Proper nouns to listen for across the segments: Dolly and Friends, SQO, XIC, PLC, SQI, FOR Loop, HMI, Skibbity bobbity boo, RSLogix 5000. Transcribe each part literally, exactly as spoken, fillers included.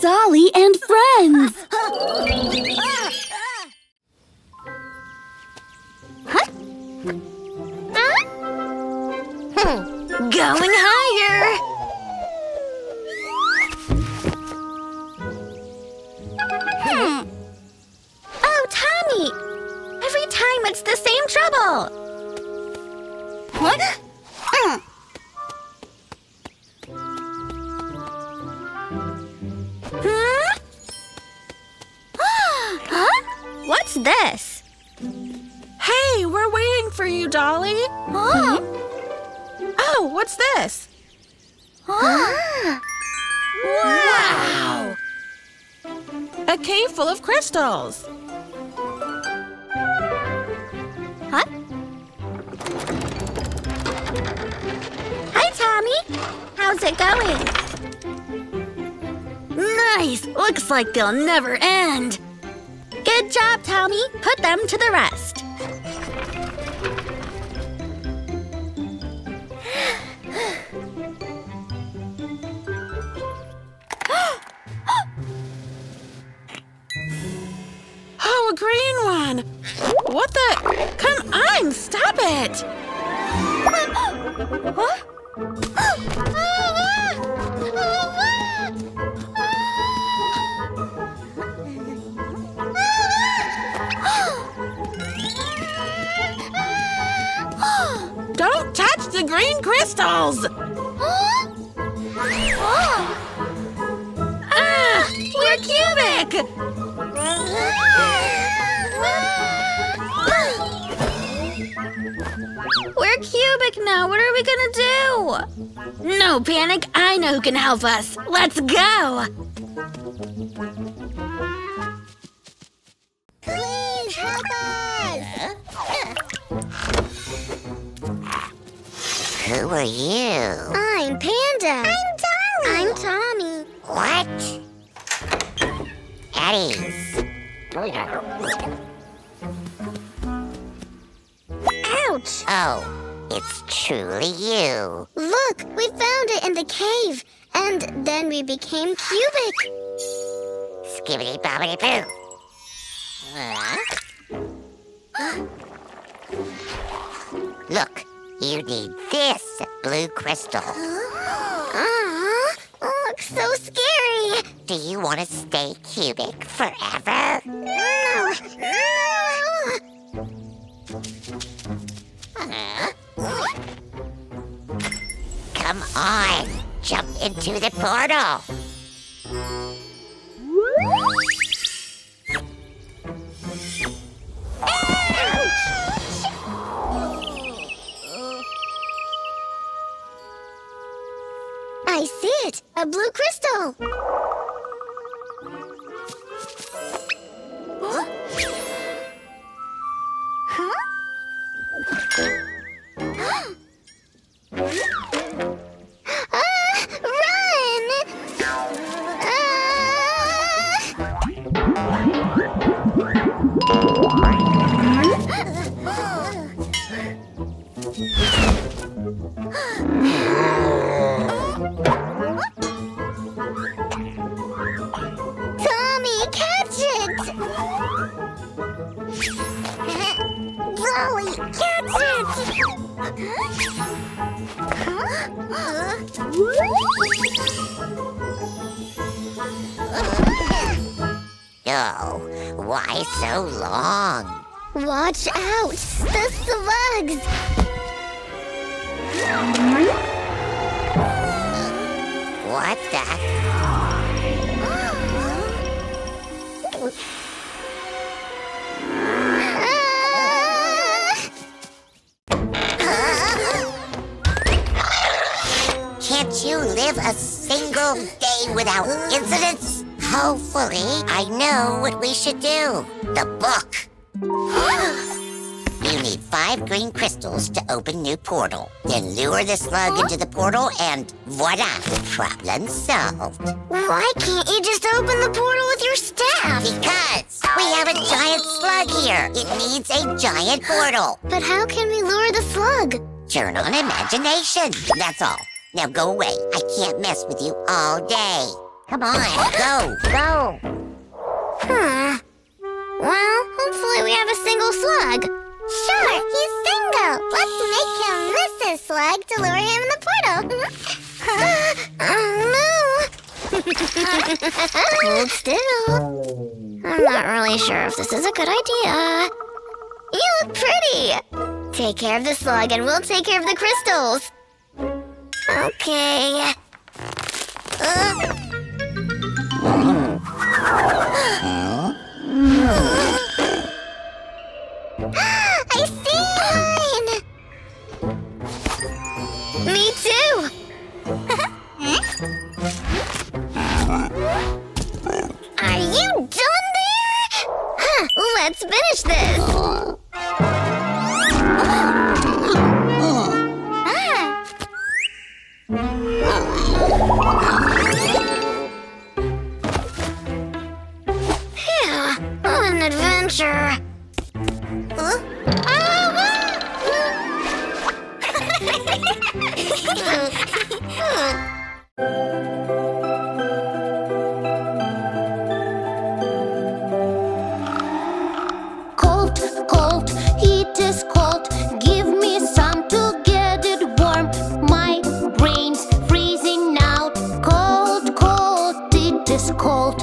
Dolly and Friends! Huh? Huh? Going higher! Hmm. Oh, Tommy! Every time it's the same trouble! What? Mm. What's this? Hey, we're waiting for you, Dolly. Oh, mm-hmm. Oh, what's this? Huh? Wow. Wow! A cave full of crystals. Huh? Hi, Tommy. How's it going? Nice. Looks like they'll never end. Good job, Tommy. Put them to the rest. Oh, a green one. What the? Come on, stop it. Huh? Don't touch the green crystals! Huh? Oh. Ah! We're cubic! We're cubic now. What are we gonna do? No panic. I know who can help us. Let's go! Please help us! Who are you? I'm Panda. I'm Dolly. I'm Tommy. What? Eddie's. Ouch! Oh, it's truly you. Look, we found it in the cave, and then we became cubic. Skibbity bobbity boo. Huh? Look. You need this blue crystal. Aww, looks so scary. Do you want to stay cubic forever? No, no. Uh-huh. Come on, jump into the portal. I see it! A blue crystal! Huh? Huh? Ah, run! Ah! Tommy, catch it! Dolly, catch it! Oh, why so long? Watch out! The slugs! What the? Can't you live a single day without incidents? Hopefully, I know what we should do. The book. You need five green crystals to open new portal. Then lure the slug into the portal and voila, problem solved. Why can't you just open the portal with your staff? Because we have a giant slug here. It needs a giant portal. But how can we lure the slug? Turn on imagination. That's all. Now go away. I can't mess with you all day. Come on, go, go. Huh. Well, hopefully we have a single slug. Sure, he's single. Let's make him Missus Slug to lure him in the portal. Huh? Oh, no. Hold still. I'm not really sure if this is a good idea. You look pretty. Take care of the slug and we'll take care of the crystals. Okay. Uh. Huh? I see mine! Me too! Are you done there? Huh, let's finish this! Ah. Adventure. Huh? Cold, cold, it is cold. Give me some to get it warm. My brain's freezing out. Cold, cold, it is cold.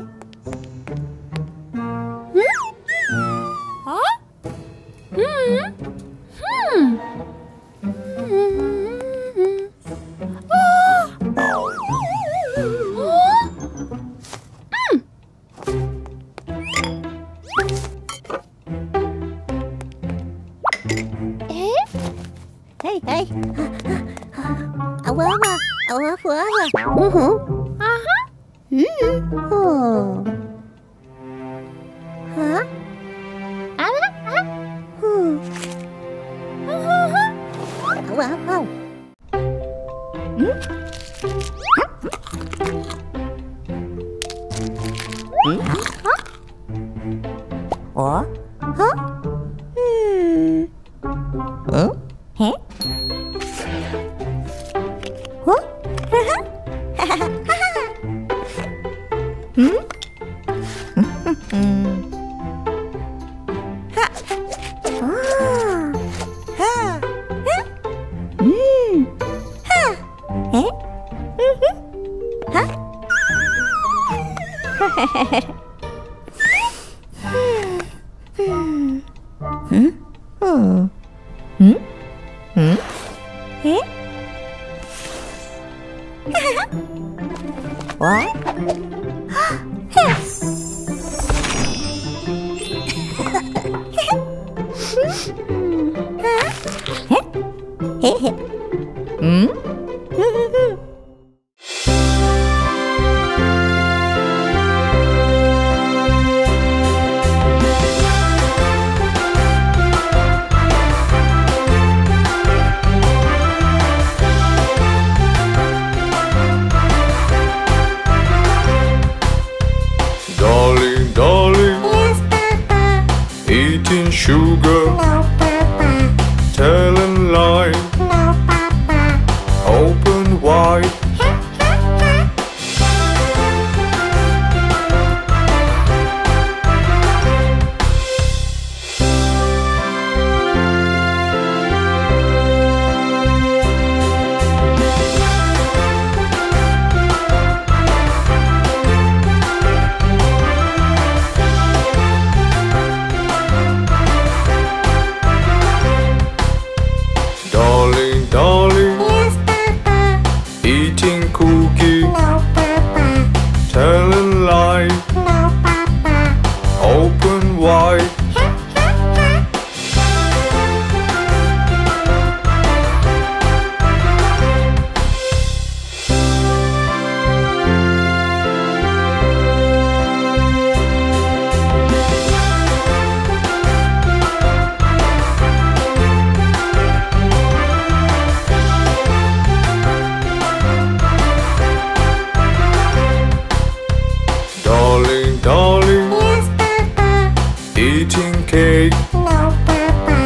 cake. No, Papa.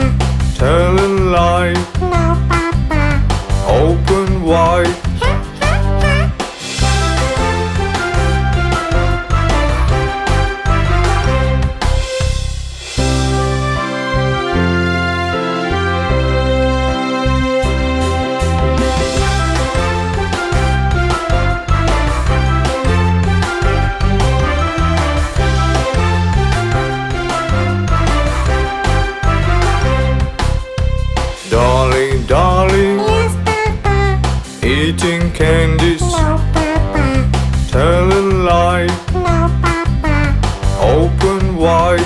Telling lie. No, Papa. Open wide. Dolly, yes, Papa. Eating candies, no, Papa. Telling lie, no, Papa. Open wide.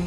Huh? Huh?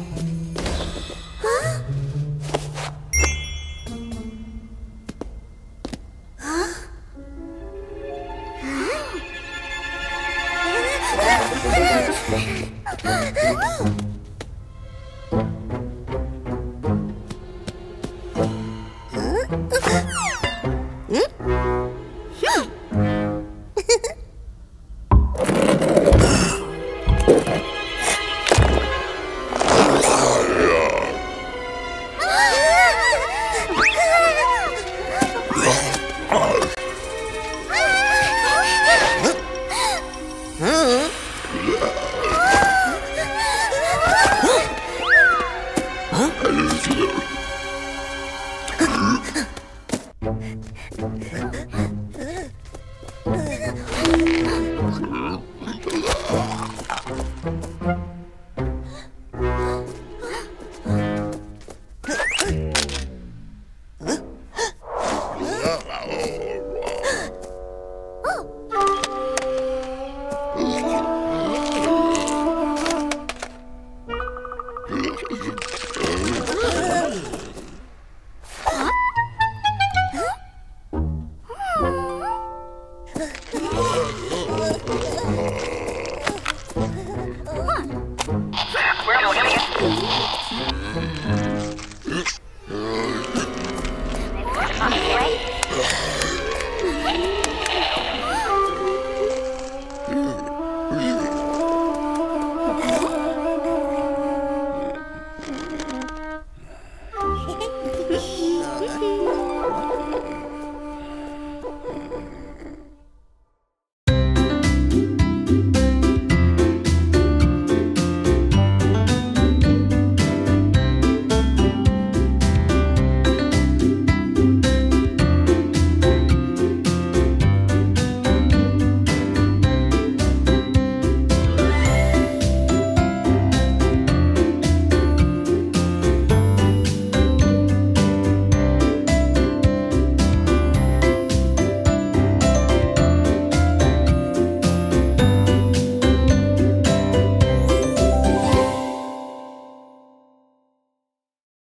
Huh? Oh.